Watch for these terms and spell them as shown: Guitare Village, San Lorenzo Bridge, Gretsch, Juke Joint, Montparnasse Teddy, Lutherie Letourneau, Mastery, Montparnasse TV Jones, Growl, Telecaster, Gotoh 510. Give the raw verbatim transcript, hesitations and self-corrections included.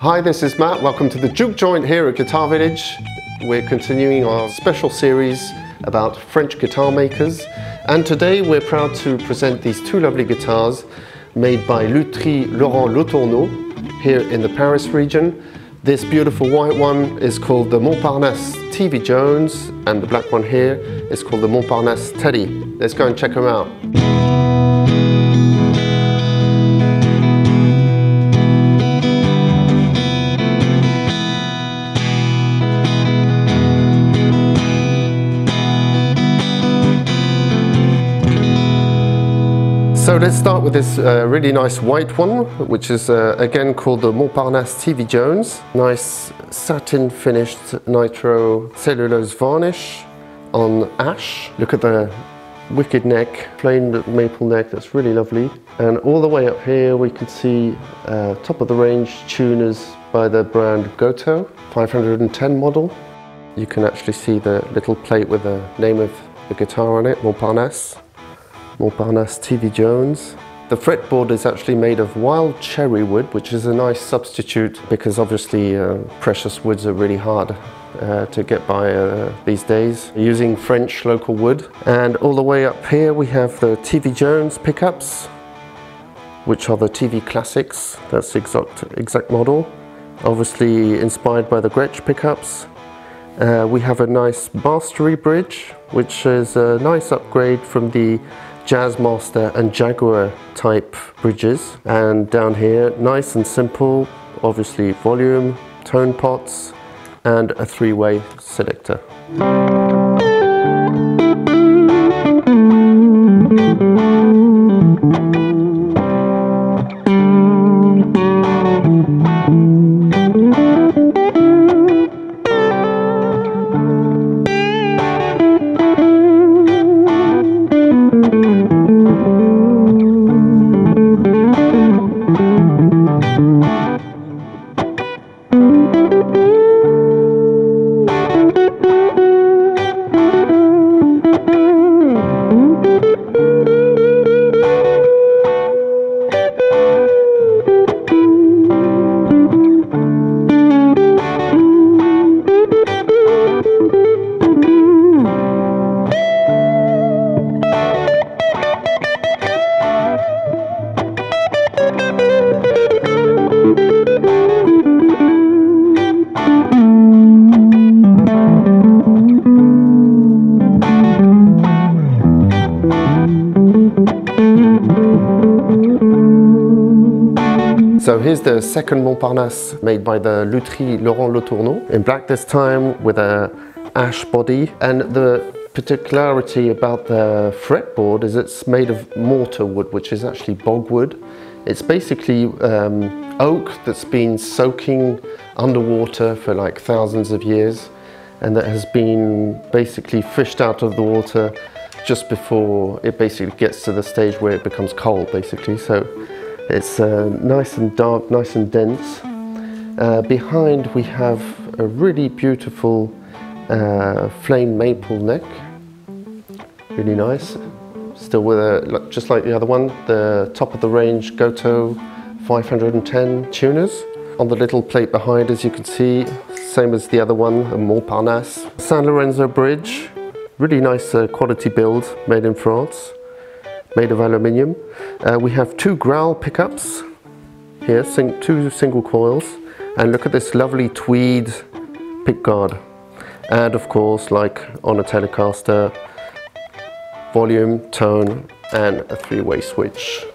Hi, this is Matt. Welcome to the Juke Joint here at Guitar Village. We're continuing our special series about French guitar makers, and today we're proud to present these two lovely guitars made by Lutherie Letourneau here in the Paris region. This beautiful white one is called the Montparnasse T V Jones, and the black one here is called the Montparnasse Teddy. Let's go and check them out. So let's start with this uh, really nice white one, which is uh, again called the Montparnasse T V Jones. Nice satin finished nitro cellulose varnish on ash. Look at the wicked neck, plain maple neck, that's really lovely. And all the way up here we can see uh, top of the range tuners by the brand Gotoh five hundred ten model. You can actually see the little plate with the name of the guitar on it, Montparnasse. Montparnasse T V Jones. The fretboard is actually made of wild cherry wood, which is a nice substitute because obviously uh, precious woods are really hard uh, to get by uh, these days, using French local wood. And all the way up here we have the T V Jones pickups, which are the T V Classics. That's the exact, exact model, obviously inspired by the Gretsch pickups. Uh, we have a nice Mastery bridge, which is a nice upgrade from the Jazzmaster and Jaguar type bridges. And down here, nice and simple, obviously volume, tone pots, and a three-way selector. So here's the second Montparnasse made by the Lutherie Letourneau, in black this time with an ash body. And the particularity about the fretboard is it's made of mortar wood, which is actually bogwood. It's basically um, oak that's been soaking underwater for like thousands of years, and that has been basically fished out of the water just before it basically gets to the stage where it becomes coal, basically. So it's uh, nice and dark, nice and dense. Uh, behind we have a really beautiful uh, flame maple neck, really nice. Still with a, just like the other one, the top of the range Gotoh five hundred ten tuners. On the little plate behind, as you can see, same as the other one, a Montparnasse. San Lorenzo Bridge, really nice uh, quality build, made in France. Made of aluminium. Uh, we have two growl pickups here, sing two single coils, and look at this lovely tweed pickguard. And of course, like on a Telecaster, volume, tone, and a three-way switch.